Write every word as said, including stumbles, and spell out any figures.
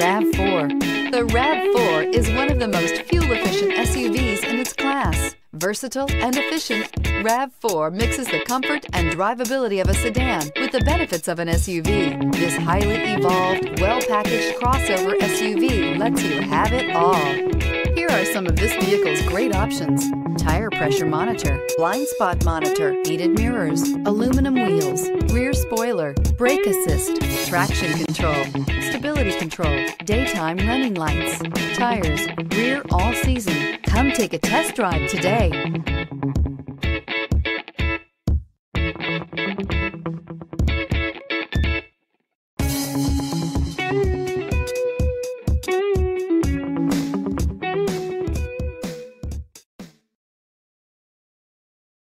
RAV four. The RAV four is one of the most fuel-efficient S U Vs in its class. Versatile and efficient, RAV four mixes the comfort and drivability of a sedan with the benefits of an S U V. This highly evolved, well-packaged crossover S U V lets you have it all. Here are some of this vehicle's great options: tire pressure monitor, blind spot monitor, heated mirrors, aluminum wheels, rear spoiler, brake assist, traction control, stability control, daytime running lights, tires, rear all season. Come take a test drive today.